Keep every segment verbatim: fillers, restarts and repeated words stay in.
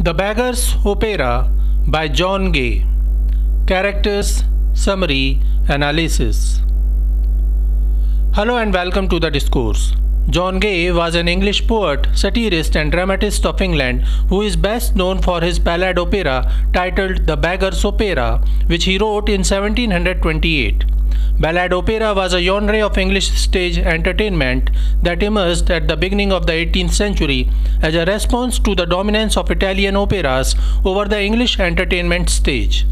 The Beggar's Opera by John Gay. Characters, Summary, Analysis. Hello and welcome to The Discourse. John Gay was an English poet, satirist and dramatist of England who is best known for his ballad opera titled The Beggar's Opera, which he wrote in seventeen twenty-eight. Ballad opera was a genre of English stage entertainment that emerged at the beginning of the eighteenth century as a response to the dominance of Italian operas over the English entertainment stage.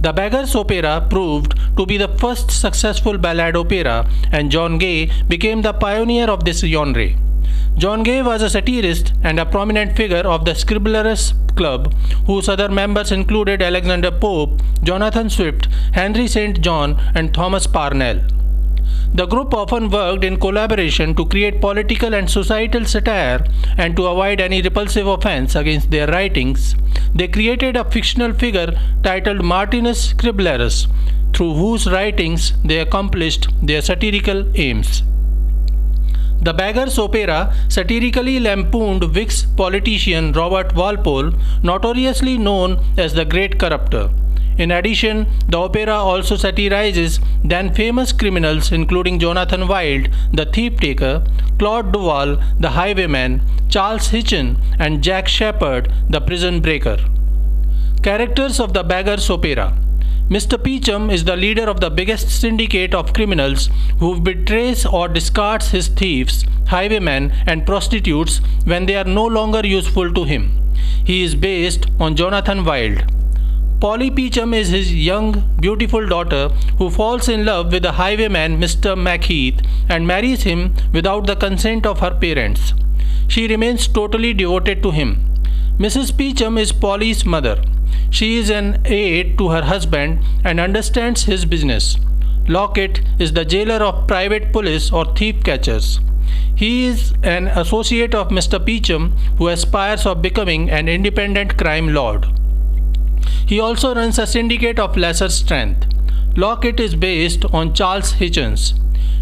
The Beggar's Opera proved to be the first successful ballad opera, and John Gay became the pioneer of this genre. John Gay was a satirist and a prominent figure of the Scriblerus Club, whose other members included Alexander Pope, Jonathan Swift, Henry Saint John, and Thomas Parnell. The group often worked in collaboration to create political and societal satire, and to avoid any repulsive offense against their writings, they created a fictional figure titled Martinus Scriblerus, through whose writings they accomplished their satirical aims. The Beggar's Opera satirically lampooned Whig politician Robert Walpole, notoriously known as the Great Corrupter. In addition, the opera also satirizes then-famous criminals including Jonathan Wild, the thief-taker, Claude Duval, the highwayman, Charles Hitchen, and Jack Sheppard, the prison-breaker. Characters of the Beggar's Opera. Mister Peachum is the leader of the biggest syndicate of criminals who betrays or discards his thieves, highwaymen, and prostitutes when they are no longer useful to him. He is based on Jonathan Wild. Polly Peachum is his young, beautiful daughter who falls in love with the highwayman Mister Macheath and marries him without the consent of her parents. She remains totally devoted to him. Missus Peachum is Polly's mother. She is an aide to her husband and understands his business. Lockit is the jailer of private police or thief catchers. He is an associate of Mister Peachum who aspires of becoming an independent crime lord. He also runs a syndicate of lesser strength. Lockit is based on Charles Hitchen.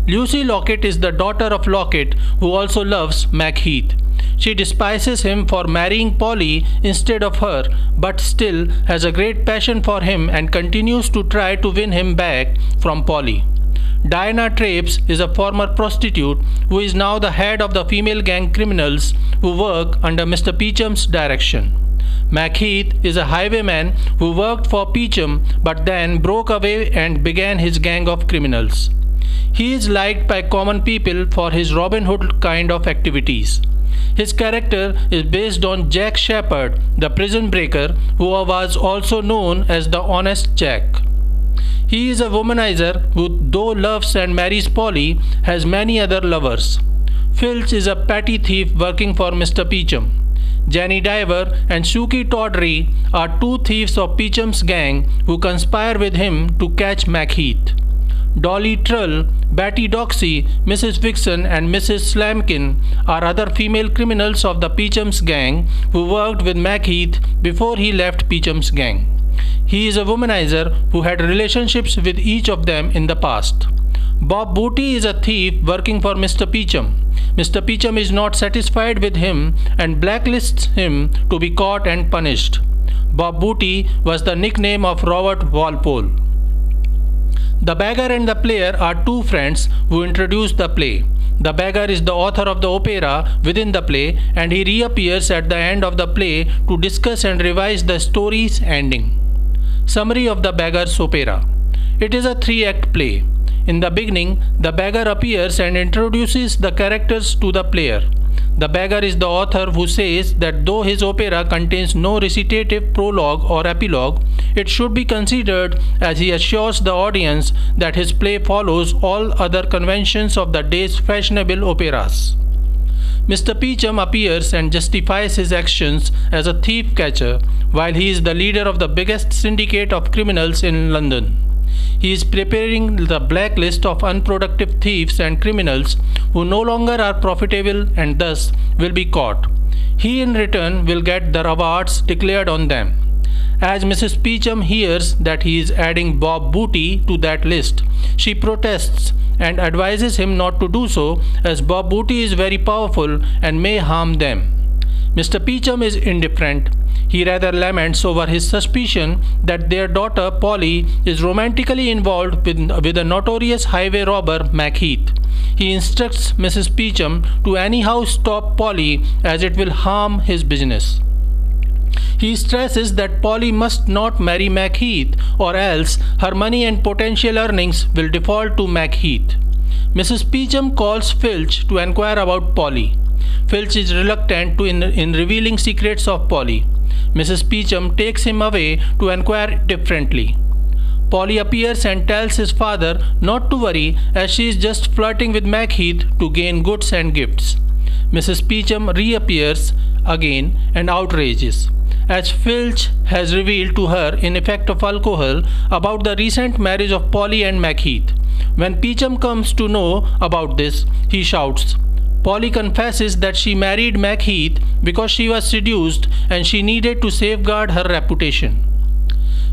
Lucy Lockit is the daughter of Lockit who also loves Macheath. She despises him for marrying Polly instead of her, but still has a great passion for him and continues to try to win him back from Polly. Diana Trapes is a former prostitute who is now the head of the female gang criminals who work under Mister Peachum's direction. Macheath is a highwayman who worked for Peachum but then broke away and began his gang of criminals. He is liked by common people for his Robin Hood kind of activities. His character is based on Jack Sheppard, the prison breaker, who was also known as the Honest Jack. He is a womanizer who, though loves and marries Polly, has many other lovers. Filch is a petty thief working for Mister Peachum. Jenny Diver and Shuki Tawdry are two thieves of Peachum's gang who conspire with him to catch Macheath. Dolly Trull, Betty Doxy, Missus Vixen and Missus Slamkin are other female criminals of the Peachum's gang who worked with Macheath before he left Peachum's gang. He is a womanizer who had relationships with each of them in the past. Bob Booty is a thief working for Mister Peachum. Mister Peachum is not satisfied with him and blacklists him to be caught and punished. Bob Booty was the nickname of Robert Walpole. The beggar and the player are two friends who introduce the play. The beggar is the author of the opera within the play, and he reappears at the end of the play to discuss and revise the story's ending. Summary of the Beggar's Opera. It is a three-act play. In the beginning, the beggar appears and introduces the characters to the player. The beggar is the author who says that though his opera contains no recitative, prologue or epilogue, it should be considered, as he assures the audience that his play follows all other conventions of the day's fashionable operas. Mister Peachum appears and justifies his actions as a thief-catcher, while he is the leader of the biggest syndicate of criminals in London. He is preparing the blacklist of unproductive thieves and criminals who no longer are profitable and thus will be caught. He in return will get the rewards declared on them. As Missus Peachum hears that he is adding Bob Booty to that list, she protests and advises him not to do so, as Bob Booty is very powerful and may harm them. Mister Peachum is indifferent. He rather laments over his suspicion that their daughter Polly is romantically involved with, with a notorious highway robber Macheath. He instructs Missus Peachum to anyhow stop Polly, as it will harm his business. He stresses that Polly must not marry Macheath, or else her money and potential earnings will default to Macheath. Missus Peachum calls Filch to enquire about Polly. Filch is reluctant to in, in revealing secrets of Polly. Missus Peachum takes him away to enquire differently. Polly appears and tells his father not to worry, as she is just flirting with Macheath to gain goods and gifts. Missus Peachum reappears again and outrages, as Filch has revealed to her in effect of alcohol about the recent marriage of Polly and Macheath. When Peachum comes to know about this, he shouts. Polly confesses that she married Macheath because she was seduced and she needed to safeguard her reputation.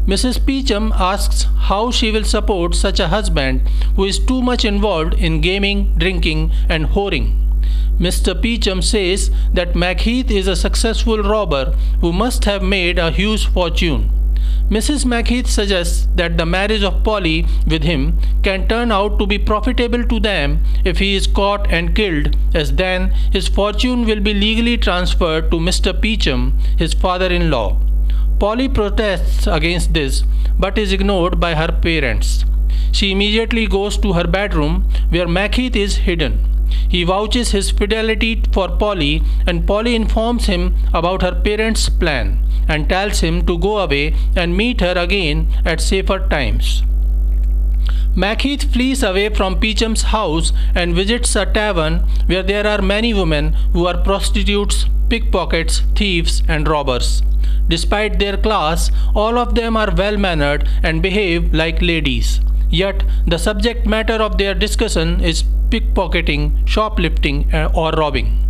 Missus Peachum asks how she will support such a husband who is too much involved in gaming, drinking, and whoring. Mister Peachum says that Macheath is a successful robber who must have made a huge fortune. Missus Macheath suggests that the marriage of Polly with him can turn out to be profitable to them if he is caught and killed, as then his fortune will be legally transferred to Mister Peachum, his father-in-law. Polly protests against this, but is ignored by her parents. She immediately goes to her bedroom, where Macheath is hidden. He vouches his fidelity for Polly, and Polly informs him about her parents' plan and tells him to go away and meet her again at safer times. Macheath flees away from Peachum's house and visits a tavern where there are many women who are prostitutes, pickpockets, thieves, and robbers. Despite their class, all of them are well-mannered and behave like ladies. Yet, the subject matter of their discussion is pickpocketing, shoplifting, or robbing.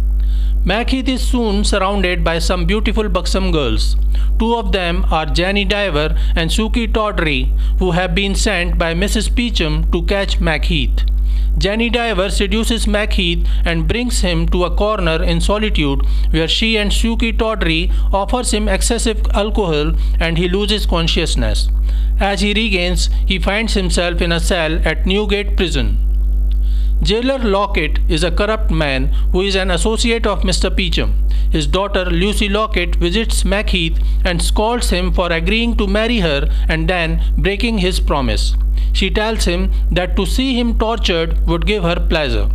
Macheath is soon surrounded by some beautiful buxom girls. Two of them are Jenny Diver and Suki Tawdry, who have been sent by Missus Peachum to catch Macheath. Jenny Diver seduces Macheath and brings him to a corner in solitude, where she and Suki Tawdry offers him excessive alcohol and he loses consciousness. As he regains, he finds himself in a cell at Newgate Prison. Jailer Lockit is a corrupt man who is an associate of Mister Peachum. His daughter Lucy Lockit visits Macheath and scolds him for agreeing to marry her and then breaking his promise. She tells him that to see him tortured would give her pleasure.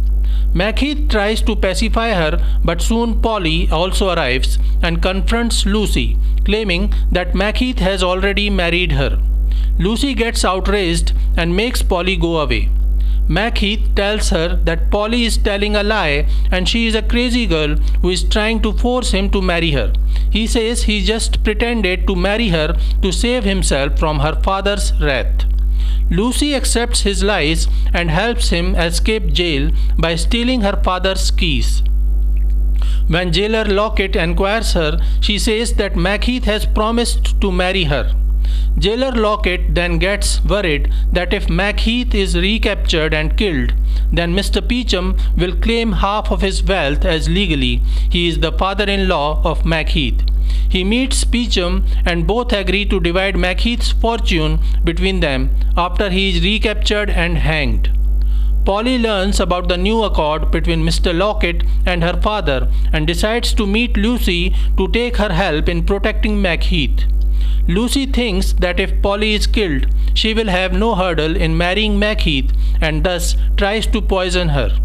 Macheath tries to pacify her, but soon Polly also arrives and confronts Lucy, claiming that Macheath has already married her. Lucy gets outraged and makes Polly go away. Macheath tells her that Polly is telling a lie and she is a crazy girl who is trying to force him to marry her. He says he just pretended to marry her to save himself from her father's wrath. Lucy accepts his lies and helps him escape jail by stealing her father's keys. When jailer Lockit enquires her, she says that Macheath has promised to marry her. Jailer Lockit then gets worried that if Macheath is recaptured and killed, then Mister Peachum will claim half of his wealth, as legally he is the father-in-law of Macheath. He meets Peachum and both agree to divide Macheath's fortune between them after he is recaptured and hanged. Polly learns about the new accord between Mister Lockit and her father and decides to meet Lucy to take her help in protecting Macheath. Lucy thinks that if Polly is killed, she will have no hurdle in marrying Macheath and thus tries to poison her.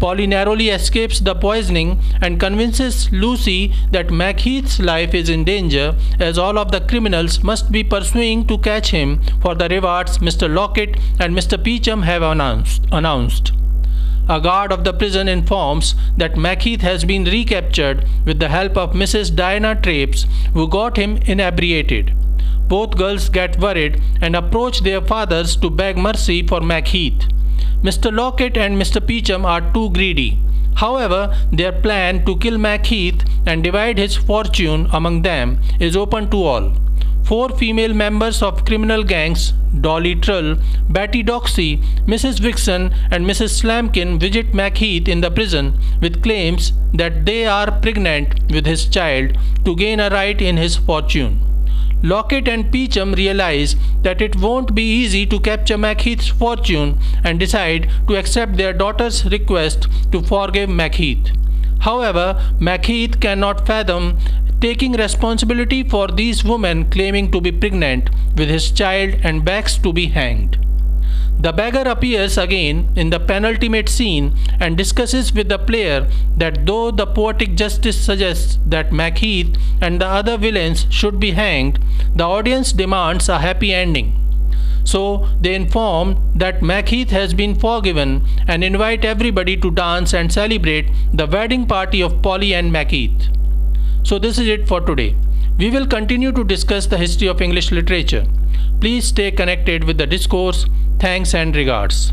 Polly narrowly escapes the poisoning and convinces Lucy that Macheath's life is in danger, as all of the criminals must be pursuing to catch him for the rewards Mister Lockit and Mister Peachum have announced. announced. A guard of the prison informs that Macheath has been recaptured with the help of Missus Diana Trapes, who got him inebriated. Both girls get worried and approach their fathers to beg mercy for Macheath. Mister Lockit and Mister Peachum are too greedy. However, their plan to kill Macheath and divide his fortune among them is open to all. four female members of criminal gangs, Dolly Trull, Betty Doxey, Missus Vixen and Missus Slamkin visit Macheath in the prison with claims that they are pregnant with his child to gain a right in his fortune. Lockit and Peachum realize that it won't be easy to capture Macheath's fortune and decide to accept their daughter's request to forgive Macheath. However, Macheath cannot fathom taking responsibility for these women claiming to be pregnant with his child and begs to be hanged. The beggar appears again in the penultimate scene and discusses with the player that though the poetic justice suggests that Macheath and the other villains should be hanged, the audience demands a happy ending. So they inform that Macheath has been forgiven and invite everybody to dance and celebrate the wedding party of Polly and Macheath. So this is it for today. We will continue to discuss the history of English literature. Please stay connected with The Discourse. Thanks and regards.